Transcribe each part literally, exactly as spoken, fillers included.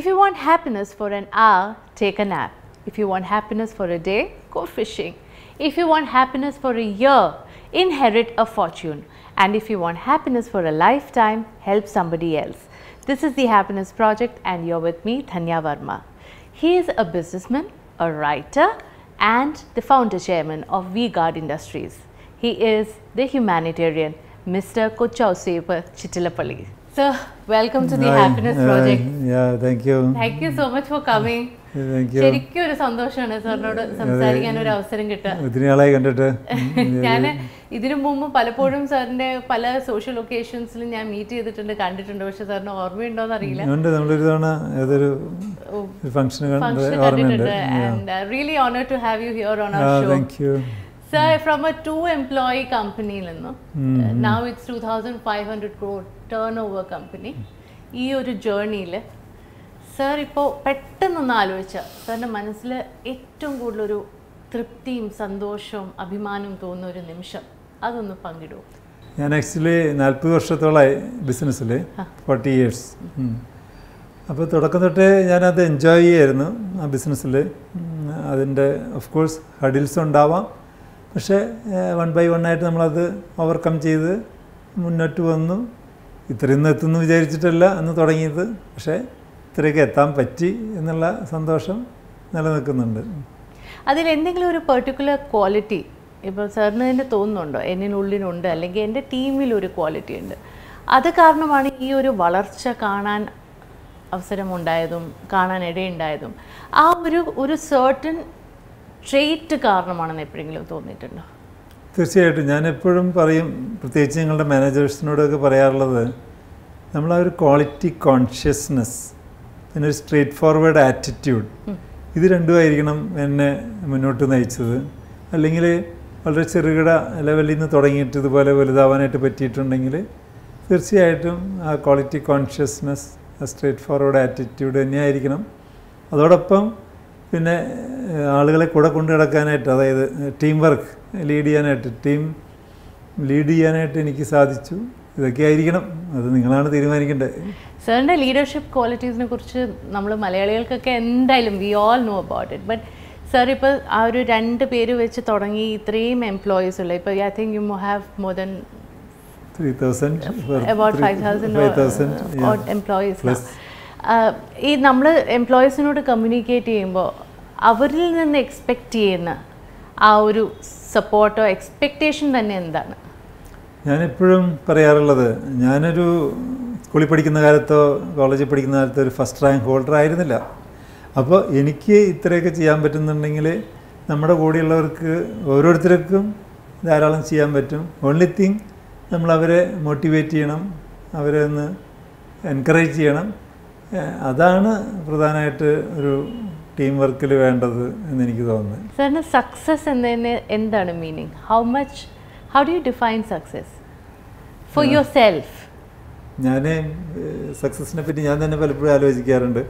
If you want happiness for an hour, take a nap. If you want happiness for a day, go fishing. If you want happiness for a year, inherit a fortune. And if you want happiness for a lifetime, help somebody else. This is The Happiness Project and you're with me, Dhanya Varma. He is a businessman, a writer and the founder chairman of V Guard Industries. He is the humanitarian, Mister Kochouseph Chittilappilly. So, welcome to the Hi. Happiness uh, Project. Yeah, thank you. Thank you so much for coming. Thank you. Thank you. Thank you. ഇതിനു മുമ്പ് പലപ്പോഴും സാറിന്റെ പല social ലൊക്കേഷൻസിൽ ഞാൻ meet ചെയ്തിട്ടുണ്ട് കണ്ടിട്ടുണ്ട് പക്ഷേ സാറിന് ഓർമ്മയുണ്ടോ എന്ന് അറിയില്ല ഉണ്ട് നമ്മൾ ഒരു തവണ ഏതൊരു ഫംഗ്ഷൻ കണ്ടിട്ടുണ്ട് and really honour to have you here on our show thank you sir from a two employee company നിന്ന് now it's two thousand five hundred crore turnover company ഈ ഒരു ജേർണിയിൽ സർ ഇപ്പോ പെട്ടെന്നൊന്ന് ആലോചിച്ചാൽ സാറിന്റെ മനസ്സിൽ ഏറ്റവും കൂടുതൽ ഒരു തൃപ്തിയും സന്തോഷവും അഭിമാനവും തോന്നുന്ന ഒരു നിമിഷം അതൊന്ന് പങ്കിടുമോ? ഞാൻ ആക്ച്വലി നാൽപ്പത് വർഷത്തോളമായി ബിസിനസ്സിൽ ഫോർട്ടി ഇയേഴ്സ് അപ്പോൾ തുടക്കം തൊട്ടേ ഞാനത് എൻജോയ് ചെയ്യായിരുന്നു ആ ബിസിനസ്സിൽ അതിൻ്റെ ഓഫ് കോഴ്സ് ഹഡിൽസ് ഉണ്ടാവാം പക്ഷേ വൺ ബൈ വൺ ആയിട്ട് നമ്മളത് ഓവർകം ചെയ്ത് മുന്നോട്ട് വന്നു ഇത്രയും എത്തുമെന്ന് വിചാരിച്ചിട്ടല്ല അന്ന് തുടങ്ങിയത് പക്ഷേ ഇത്രയൊക്കെ എത്താൻ പറ്റി എന്നുള്ള സന്തോഷം നിലനിൽക്കുന്നുണ്ട് അതിൽ എന്തെങ്കിലും ഒരു പെർട്ടിക്കുലർ ക്വാളിറ്റി ഇപ്പോൾ സാറിന് തന്നെ തോന്നുന്നുണ്ടോ എന്നിനുള്ളിലുണ്ട് അല്ലെങ്കിൽ എൻ്റെ ടീമിൽ ഒരു ക്വാളിറ്റി ഉണ്ട് അത് കാരണമാണ് ഈ ഒരു വളർച്ച കാണാൻ അവസരമുണ്ടായതും കാണാൻ ഇടയുണ്ടായതും ആ ഒരു ഒരു സർട്ടൻ ട്രെയ്റ്റ് കാരണമാണെന്ന് എപ്പോഴെങ്കിലും തോന്നിയിട്ടുണ്ടോ തീർച്ചയായിട്ടും ഞാൻ എപ്പോഴും പറയും പ്രത്യേകിച്ച് ഞങ്ങളുടെ മാനേജേഴ്സിനോടൊക്കെ പറയാറുള്ളത് നമ്മൾ ആ ഒരു ക്വാളിറ്റി കോൺഷ്യസ്നെസ് പിന്നെ ഒരു സ്ട്രേറ്റ് ഫോർവേഡ് ആറ്റിറ്റ്യൂഡ് ഇത് രണ്ടുമായിരിക്കണം എന്നെ മുന്നോട്ട് നയിച്ചത് അല്ലെങ്കിൽ വളരെ ചെറുകിട ലെവലിൽ നിന്ന് തുടങ്ങിയിട്ട് ഇതുപോലെ വലുതാവാനായിട്ട് പറ്റിയിട്ടുണ്ടെങ്കിൽ തീർച്ചയായിട്ടും ആ quality consciousness straightforward attitude തന്നെയായിരിക്കണം അതോടൊപ്പം പിന്നെ ആളുകളെ കൂടെ കൊണ്ടു നടക്കാനായിട്ട് അതായത് ടീം വർക്ക് ലീഡ് ചെയ്യാനായിട്ട് ടീം ലീഡ് ചെയ്യാനായിട്ട് എനിക്ക് സാധിച്ചു ഇതൊക്കെ ആയിരിക്കണം അത് നിങ്ങളാണ് തീരുമാനിക്കേണ്ടത് സാറിൻ്റെ ലീഡർഷിപ്പ് ക്വാളിറ്റീസിനെ കുറിച്ച് നമ്മൾ മലയാളികൾക്കൊക്കെ എന്തായാലും we all know about it but sir ഇപ്പോൾ ആ ഒരു രണ്ട് പേര് വെച്ച് തുടങ്ങി ഇത്രയും എംപ്ലോയീസ് ഉള്ള ഇപ്പോൾ I think you have more than three thousand about five thousand employees ഈ നമ്മൾ എംപ്ലോയീസിനോട് കമ്മ്യൂണിക്കേറ്റ് ചെയ്യുമ്പോൾ അവരിൽ നിന്ന് എക്സ്പെക്റ്റ് ചെയ്യുന്ന ആ ഒരു സപ്പോർട്ടോ എക്സ്പെക്റ്റേഷൻ തന്നെ എന്താണ് ഞാനെപ്പോഴും പറയാറുള്ളത് ഞാനൊരു സ്കൂളിൽ പഠിക്കുന്ന കാലത്തോ കോളേജിൽ പഠിക്കുന്ന കാലത്തോ ഒരു ഫസ്റ്റ് റാങ്ക് ഹോൾഡർ ആയിരുന്നില്ല അപ്പോൾ എനിക്ക് ഇത്രയൊക്കെ ചെയ്യാൻ പറ്റുന്നുണ്ടെങ്കിൽ നമ്മുടെ കൂടെയുള്ളവർക്ക് ഓരോരുത്തർക്കും ധാരാളം ചെയ്യാൻ പറ്റും ഓൺലി തിങ് നമ്മളവരെ മോട്ടിവേറ്റ് ചെയ്യണം അവരെ ഒന്ന് എൻകറേജ് ചെയ്യണം അതാണ് പ്രധാനമായിട്ട് ഒരു ടീം വർക്കിൽ വേണ്ടത് എന്നെനിക്ക് തോന്നുന്നത് സാറിന് സക്സസ് എന്നതിന് എന്താണ് meaning how much How do you define success for yeah. yourself? ഞാൻ സക്സസിനെ പറ്റി ഞാൻ തന്നെ പലപ്പോഴും ആലോചിക്കാറുണ്ട്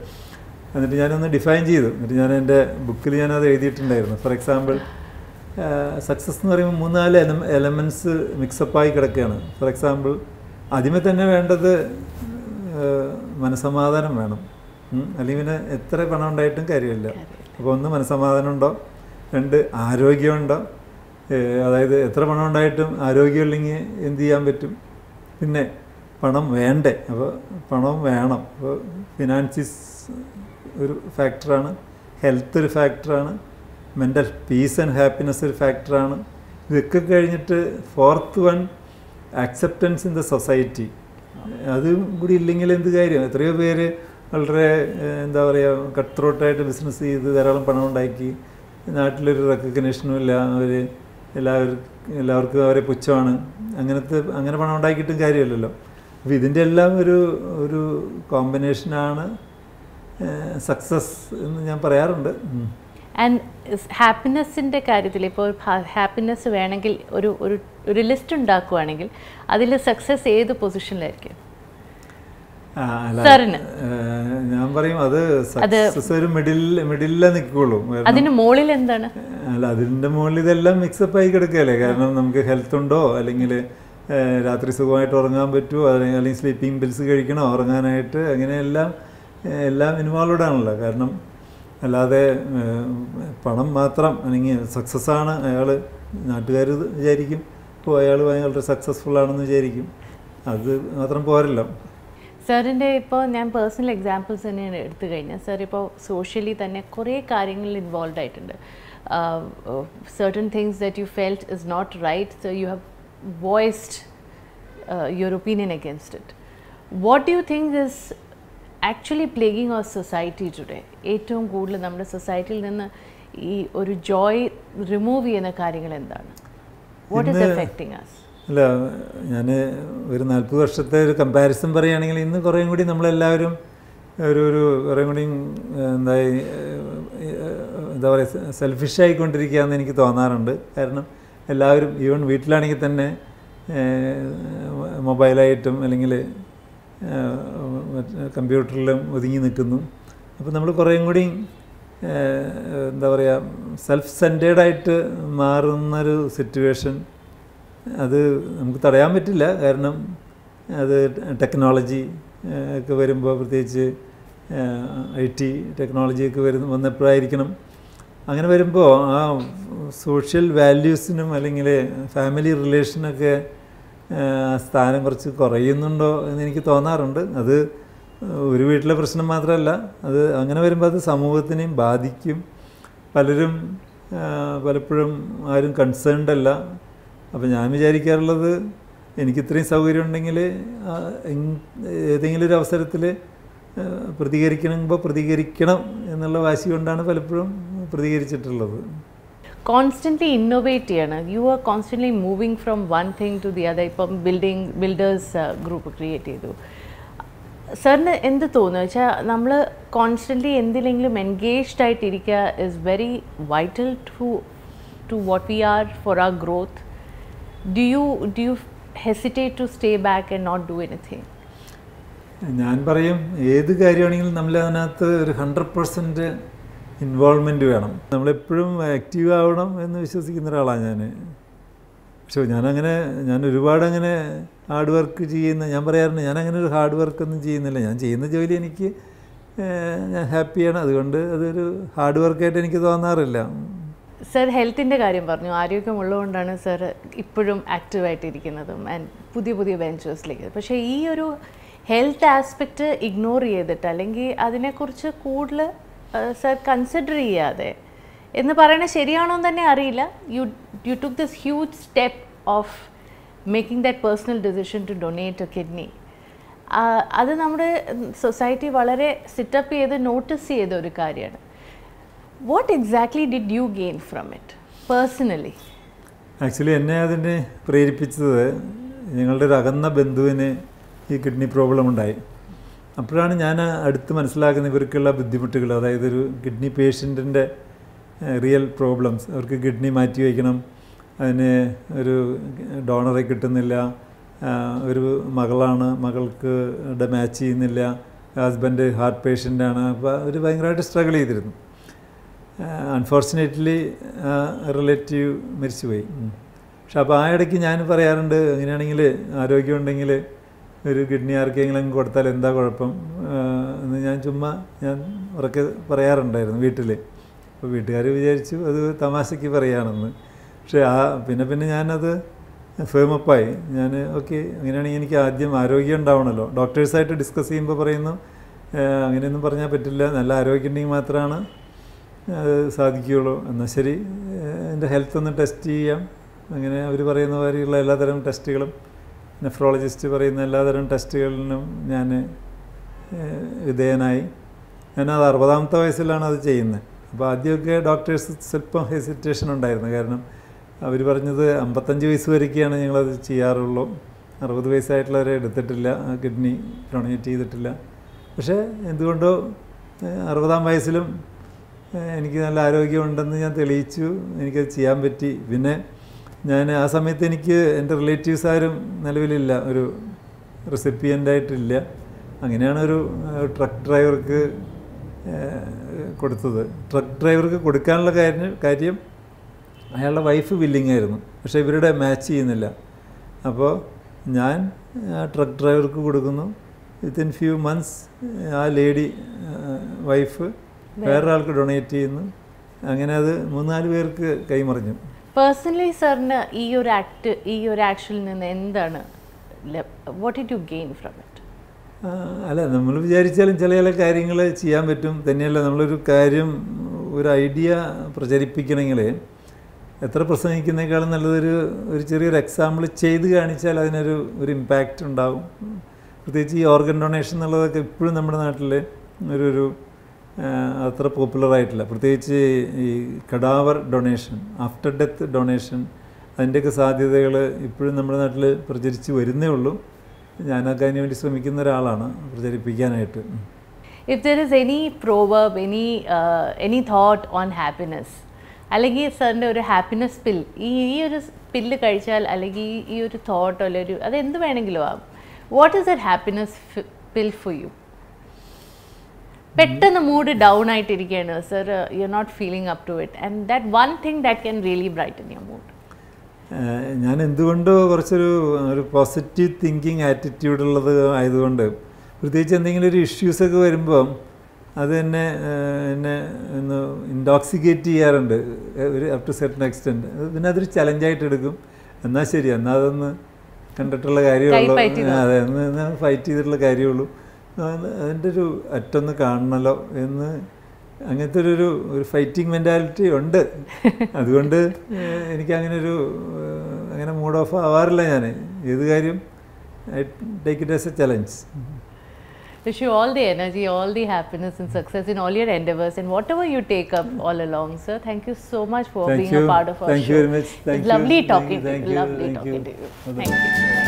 എന്നിട്ട് ഞാനൊന്ന് ഡിഫൈൻ ചെയ്തു എന്നിട്ട് ഞാൻ എൻ്റെ ബുക്കിൽ ഞാനത് എഴുതിയിട്ടുണ്ടായിരുന്നു ഫോർ എക്സാമ്പിൾ സക്സസ് എന്ന് പറയുമ്പോൾ മൂന്നാല് എല എലമെൻറ്റ്സ് മിക്സപ്പായി കിടക്കുകയാണ് ഫോർ എക്സാമ്പിൾ ആദ്യമേ തന്നെ വേണ്ടത് മനസ്സമാധാനം വേണം അല്ലെങ്കിൽ പിന്നെ എത്ര പണം ഉണ്ടായിട്ടും കാര്യമില്ല അപ്പോൾ ഒന്ന് മനസ്സമാധാനം ഉണ്ടോ രണ്ട് ആരോഗ്യമുണ്ടോ അതായത് എത്ര പണം ഉണ്ടായിട്ടും ആരോഗ്യമില്ലെങ്കിൽ എന്ത് ചെയ്യാൻ പറ്റും പിന്നെ പണം വേണ്ടേ അപ്പോൾ പണം വേണം അപ്പോൾ ഫിനാൻസിസ് ഒരു ഫാക്ടറാണ് ഹെൽത്ത് ഒരു ഫാക്ടറാണ് മെൻ്റൽ പീസ് ആൻഡ് ഹാപ്പിനെസ് ഒരു ഫാക്ടറാണ് ഇതൊക്കെ കഴിഞ്ഞിട്ട് fourth one acceptance in the society അതും കൂടി ഇല്ലെങ്കിൽ എന്ത് കാര്യം എത്രയോ പേര് വളരെ എന്താ പറയുക കട്ട് ത്രോട്ടായിട്ട് ബിസിനസ് ചെയ്ത് ധാരാളം പണം ഉണ്ടാക്കി നാട്ടിലൊരു റെക്കഗ്നേഷനും ഇല്ല അവർ എല്ലാവർക്കും എല്ലാവർക്കും അവരെ പുച്ഛമാണ് അങ്ങനത്തെ അങ്ങനെ പണം ഉണ്ടാക്കിയിട്ടും കാര്യമില്ലല്ലോ അപ്പോൾ ഇതിൻ്റെ എല്ലാം ഒരു ഒരു കോമ്പിനേഷനാണ് സക്സസ് എന്ന് ഞാൻ പറയാറുണ്ട് ആൻഡ് ഹാപ്പിനെസ്സിൻ്റെ കാര്യത്തിൽ ഇപ്പോൾ ഹാപ്പിനെസ് വേണമെങ്കിൽ ഒരു ഒരു ലിസ്റ്റ് ഉണ്ടാക്കുകയാണെങ്കിൽ അതിൽ സക്സസ് ഏത് പൊസിഷനിലായിരിക്കും ഞാൻ പറയും അത് സക്സസ് ഒരു മിഡിൽ മിഡിലെ നിൽക്കുകയുള്ളൂ അതിൻ്റെ മുകളിൽ എന്താണ് അല്ല അതിൻ്റെ മുകളിൽ ഇതെല്ലാം മിക്സപ്പ് ആയി കിടക്കുകയല്ലേ കാരണം നമുക്ക് ഹെൽത്ത് ഉണ്ടോ അല്ലെങ്കിൽ രാത്രി സുഖമായിട്ട് ഉറങ്ങാൻ പറ്റുമോ അല്ലെങ്കിൽ സ്ലീപ്പിംഗ് പിൽസ് കഴിക്കണോ ഉറങ്ങാനായിട്ട് അങ്ങനെയെല്ലാം എല്ലാം ഇൻവോൾവ്ഡ് ആണല്ലോ. കാരണം അല്ലാതെ പണം മാത്രം അല്ലെങ്കിൽ സക്സസ് ആണ് അയാൾ, നാട്ടുകാർ വിചാരിക്കും ഇപ്പോൾ അയാൾ വളരെ സക്സസ്ഫുൾ ആണെന്ന് വിചാരിക്കും, അത് മാത്രം പോരല്ലോ. സാറിൻ്റെ ഇപ്പോൾ ഞാൻ പേഴ്സണൽ എക്സാമ്പിൾസ് തന്നെ എടുത്തു കഴിഞ്ഞാൽ സാർ ഇപ്പോൾ സോഷ്യലി തന്നെ കുറേ കാര്യങ്ങളിൽ ഇൻവോൾവ് ആയിട്ടുണ്ട്. Certain things that you felt is not right, so you have voiced your opinion against it. What do you think is actually plaguing our society today? ഏറ്റവും കൂടുതൽ നമ്മുടെ സൊസൈറ്റിയിൽ നിന്ന് ഈ ഒരു ജോയ് റിമൂവ് ചെയ്യുന്ന കാര്യങ്ങൾ എന്താണ്? What is affecting us? അല്ല, ഞാൻ ഒരു നാൽപ്പത് വർഷത്തെ ഒരു കമ്പാരിസൺ പറയുകയാണെങ്കിൽ ഇന്ന് കുറേ കൂടി നമ്മളെല്ലാവരും ഒരു ഒരു കുറേ കൂടിയും എന്തായി എന്താ പറയുക സെൽഫിഷായിക്കൊണ്ടിരിക്കുകയെന്ന് എനിക്ക് തോന്നാറുണ്ട്. കാരണം എല്ലാവരും ഈവൻ വീട്ടിലാണെങ്കിൽ തന്നെ മൊബൈലായിട്ടും അല്ലെങ്കിൽ കമ്പ്യൂട്ടറിലും ഒതുങ്ങി നിൽക്കുന്നു. അപ്പോൾ നമ്മൾ കുറേയും കൂടി എന്താ പറയുക സെൽഫ് സെൻറ്റേർഡായിട്ട് മാറുന്നൊരു സിറ്റുവേഷൻ, അത് നമുക്ക് തടയാൻ പറ്റില്ല. കാരണം അത് ടെക്നോളജി ഒക്കെ വരുമ്പോൾ, പ്രത്യേകിച്ച് ഐ ടി ടെക്നോളജിയൊക്കെ വരുന്ന വന്നപ്പോഴായിരിക്കണം, അങ്ങനെ വരുമ്പോൾ ആ സോഷ്യൽ വാല്യൂസിനും അല്ലെങ്കിൽ ഫാമിലി റിലേഷനൊക്കെ സ്ഥാനം കുറച്ച് കുറയുന്നുണ്ടോ എന്നെനിക്ക് തോന്നാറുണ്ട്. അത് ഒരു വീട്ടിലെ പ്രശ്നം മാത്രമല്ല, അത് അങ്ങനെ വരുമ്പോൾ അത് സമൂഹത്തിനെയും ബാധിക്കും. പലരും പലപ്പോഴും ആരും കൺസേൺഡ് അല്ല. അപ്പോൾ ഞാൻ വിചാരിക്കാറുള്ളത് എനിക്കിത്രയും സൗകര്യം ഉണ്ടെങ്കിൽ ഏതെങ്കിലും ഒരു അവസരത്തിൽ പ്രതികരിക്കണമെങ്കിൽ പ്രതികരിക്കണം എന്നുള്ള വാശി കൊണ്ടാണ് പലപ്പോഴും പ്രതികരിച്ചിട്ടുള്ളത്. കോൺസ്റ്റൻ്റ്ലി ഇന്നോവേറ്റ് ചെയ്യണം. You are constantly moving from one thing to the other. ഇപ്പം ബിൽഡിങ് ബിൽഡേഴ്സ് ഗ്രൂപ്പ് ക്രിയേറ്റ് ചെയ്തു. സാറിന് എന്ത് തോന്നുന്നു വെച്ചാൽ നമ്മൾ കോൺസ്റ്റൻ്റ്ലി എന്തിലെങ്കിലും എൻഗേജ്ഡ് ആയിട്ടിരിക്കുക is very vital to to what we are for our growth. Do you do you hesitate to stay back and not do anything? ഞാൻ പറയും ഏത് കാര്യമാണെങ്കിലും നമ്മൾ അതിനകത്ത് ഒരു ഹൺഡ്രഡ് പെർസെൻറ്റ് ഇൻവോൾവ്മെൻറ്റ് വേണം. നമ്മളെപ്പോഴും ആക്റ്റീവ് ആവണം എന്ന് വിശ്വസിക്കുന്ന ഒരാളാണ് ഞാൻ. പക്ഷേ ഞാനങ്ങനെ ഞാൻ ഒരുപാട് അങ്ങനെ ഹാർഡ് വർക്ക് ചെയ്യുന്ന ഞാൻ പറയാറുണ്ട് ഞാനങ്ങനെ ഒരു ഹാർഡ് വർക്കൊന്നും ചെയ്യുന്നില്ല. ഞാൻ ചെയ്യുന്ന ജോലി എനിക്ക് ഞാൻ ഹാപ്പിയാണ്, അതുകൊണ്ട് അതൊരു ഹാർഡ് വർക്കായിട്ട് എനിക്ക് തോന്നാറില്ല. സർ ഹെൽത്തിൻ്റെ കാര്യം പറഞ്ഞു, ആരോഗ്യമുള്ളതുകൊണ്ടാണ് സർ ഇപ്പോഴും ആക്റ്റീവായിട്ടിരിക്കുന്നതും ആൻഡ് പുതിയ പുതിയ വെഞ്ചേഴ്സിലേക്ക്. പക്ഷേ ഈ ഒരു ഹെൽത്ത് ആസ്പെക്റ്റ് ഇഗ്നോർ ചെയ്തിട്ട് അല്ലെങ്കിൽ അതിനെക്കുറിച്ച് കൂടുതൽ സർ കൺസിഡർ ചെയ്യാതെ എന്ന് പറയണത് ശരിയാണോ എന്ന് തന്നെ അറിയില്ല. You you took this huge step of making that personal decision to donate a kidney. അത് നമ്മുടെ സൊസൈറ്റി വളരെ സിറ്റപ്പ് ചെയ്ത് നോട്ടീസ് ചെയ്ത ഒരു കാര്യമാണ്. What exactly did you gain from it, personally? Actually, എന്നെ അതിനെ പ്രേരിപ്പിച്ചത് ഞങ്ങളുടെ ഒരു അകന്ന ബന്ധുവിന് ഈ കിഡ്നി പ്രോബ്ലം ഉണ്ടായി. അപ്പോഴാണ് ഞാൻ അടുത്ത് മനസ്സിലാക്കുന്ന ഇവർക്കുള്ള ബുദ്ധിമുട്ടുകൾ, അതായത് ഒരു കിഡ്നി പേഷ്യൻറ്റിൻ്റെ റിയൽ പ്രോബ്ലംസ്. അവർക്ക് കിഡ്നി മാറ്റി വയ്ക്കണം, അതിന് ഒരു ഡോണറെ കിട്ടുന്നില്ല, ഒരു മകളാണ്, മകൾക്ക് മാച്ച് ചെയ്യുന്നില്ല, ഹസ്ബൻഡ് ഹാർട്ട് പേഷ്യൻ്റാണ്. അപ്പോൾ അവർ ഭയങ്കരമായിട്ട് സ്ട്രഗിൾ ചെയ്തിരുന്നു. അൺഫോർച്യുനേറ്റ്ലി റിലേറ്റീവ് മരിച്ചുപോയി. പക്ഷെ അപ്പോൾ ആ ഇടയ്ക്ക് ഞാൻ പറയാറുണ്ട് അങ്ങനെയാണെങ്കിൽ ആരോഗ്യമുണ്ടെങ്കിൽ ഒരു കിഡ്നി ആർക്കെങ്കിലും കൊടുത്താൽ എന്താ കുഴപ്പം എന്ന് ഞാൻ ചുമ്മാ ഞാൻ ഉറക്കെ പറയാറുണ്ടായിരുന്നു വീട്ടിൽ. അപ്പോൾ വീട്ടുകാർ വിചാരിച്ചു അത് തമാശയ്ക്ക് പറയുകയാണെന്ന്. പക്ഷേ ആ പിന്നെ പിന്നെ ഞാനത് ഫേം അപ്പായി. ഞാൻ ഓക്കെ, അങ്ങനെയാണെങ്കിൽ എനിക്ക് ആദ്യം ആരോഗ്യം ഉണ്ടാവണമല്ലോ. ഡോക്ടേഴ്സായിട്ട് ഡിസ്കസ് ചെയ്യുമ്പോൾ പറയുന്നു അങ്ങനെയൊന്നും പറഞ്ഞാൽ പറ്റില്ല, നല്ല ആരോഗ്യം ഉണ്ടെങ്കിൽ മാത്രമാണ് അത് സാധിക്കുകയുള്ളൂ. എന്നാൽ ശരി, എൻ്റെ ഹെൽത്ത് ഒന്ന് ടെസ്റ്റ് ചെയ്യാം. അങ്ങനെ അവർ പറയുന്ന മാതിരിയുള്ള എല്ലാതരം ടെസ്റ്റുകളും നെഫ്രോളജിസ്റ്റ് പറയുന്ന എല്ലാതരം ടെസ്റ്റുകളിലും ഞാൻ വിധേയനായി. ഞാനത് അറുപതാമത്തെ വയസ്സിലാണ് അത് ചെയ്യുന്നത്. അപ്പോൾ ആദ്യമൊക്കെ ഡോക്ടേഴ്സ് സ്വല്പം ഹെസിറ്റേഷൻ ഉണ്ടായിരുന്നു. കാരണം അവർ പറഞ്ഞത് അമ്പത്തഞ്ച് വയസ്സ് വരെയൊക്കെയാണ് ഞങ്ങളത് ചെയ്യാറുള്ളൂ, അറുപത് വയസ്സായിട്ടുള്ളവരെ എടുത്തിട്ടില്ല, കിഡ്നി ഡൊണേറ്റ് ചെയ്തിട്ടില്ല. പക്ഷേ എന്തുകൊണ്ടോ അറുപതാം വയസ്സിലും എനിക്ക് നല്ല ആരോഗ്യമുണ്ടെന്ന് ഞാൻ തെളിയിച്ചു, എനിക്കത് ചെയ്യാൻ പറ്റി. പിന്നെ ഞാൻ ആ സമയത്ത് എനിക്ക് എൻ്റെ റിലേറ്റീവ്സ് ആരും നിലവിലില്ല, ഒരു റെസിപ്പിയൻ്റായിട്ടില്ല. അങ്ങനെയാണ് ഒരു ട്രക്ക് ഡ്രൈവർക്ക് കൊടുത്തത്. ട്രക്ക് ഡ്രൈവർക്ക് കൊടുക്കാനുള്ള കാര്യം കാര്യം അയാളുടെ വൈഫ് വില്ലിങ് ആയിരുന്നു, പക്ഷേ ഇവരുടെ മാച്ച് ചെയ്യുന്നില്ല. അപ്പോൾ ഞാൻ ആ ട്രക്ക് ഡ്രൈവർക്ക് കൊടുക്കുന്നു. വിത്തിൻ ഫ്യൂ മന്ത്സ് ആ lady wife, Peralka donate in another Munalverk Kaimarjum. Personally, sir, your act, your action, and then what did you gain from it? അല്ല നമ്മൾ വിചാരിച്ചാലും ചില ചില കാര്യങ്ങൾ ചെയ്യാൻ പറ്റും തന്നെയല്ല നമ്മൾ ഒരു കാര്യം ഒരു ഐഡിയ പ്രചരിപ്പിക്കണമെങ്കിൽ എത്ര പ്രസംഗിക്കുന്നേക്കാൾ നല്ലതൊരു ഒരു ചെറിയൊരു എക്സാമ്പിൾ ചെയ്തു കാണിച്ചാൽ അതിനൊരു ഒരു ഇംപാക്റ്റ് ഉണ്ടാവും പ്രത്യേകിച്ച് ഈ ഓർഗൻ ഡൊണേഷൻ എന്നുള്ളതൊക്കെ ഇപ്പോഴും നമ്മുടെ നാട്ടിൽ ഒരു ഒരു അത്ര പോപ്പുലർ ആയിട്ടില്ല പ്രത്യേകിച്ച് ഈ cadaver donation after death donation അതിൻ്റെയൊക്കെ സാധ്യതകൾ ഇപ്പോഴും നമ്മുടെ നാട്ടിൽ പ്രചരിച്ച് വരുന്നേ ഉള്ളൂ. If there is any proverb, any uh, any thought on happiness, alagi sir ne oru happiness pill, ee oru pill kalichal alagi ee oru thought alle oru adu endu venengilo aa. What is that happiness pill for you? Pettana mood down aayittu irikana sir, you are not feeling up to it, and that one thing that can really brighten your mood. ഞാൻ എന്തുകൊണ്ടോ കുറച്ചൊരു ഒരു positive thinking ആറ്റിറ്റ്യൂഡുള്ളത് ആയതുകൊണ്ട് പ്രത്യേകിച്ച് എന്തെങ്കിലും ഒരു ഇഷ്യൂസൊക്കെ വരുമ്പം അത് തന്നെ എന്നെ ഒന്ന് ഇൻടോക്സിക്കേറ്റ് ചെയ്യാറുണ്ട് ഒരു അപ് ടു സെർട്ടൻ എക്സ്റ്റെൻറ്റ്. പിന്നെ അതൊരു ചലഞ്ചായിട്ട് എടുക്കും. എന്നാൽ ശരി, എന്നാൽ അതൊന്ന് കണ്ടിട്ടുള്ള കാര്യമുള്ളൂ, അതെ ഒന്ന് ഫൈറ്റ് ചെയ്തിട്ടുള്ള കാര്യമുള്ളൂ, അതിൻ്റെ ഒരു അറ്റൊന്ന് കാണണമല്ലോ എന്ന് അങ്ങനത്തെ ഒരു ഒരു ഫൈറ്റിംഗ് മെൻറ്റാലിറ്റി ഉണ്ട്. അതുകൊണ്ട് എനിക്ക് അങ്ങനെ ഒരു അങ്ങനെ മൂഡ് ഓഫ് ആവാറില്ല. ഞാൻ ഏത് കാര്യം I take it as a challenge. Wish you all the energy, all the happiness and success in all your endeavors and whatever you take up all along, sir. Thank you so much for thank being you. a part of our thank show. Thank you very much. Thank it's you. Lovely thank talking you. to you. Lovely thank talking you. to you. Thank, thank you. you.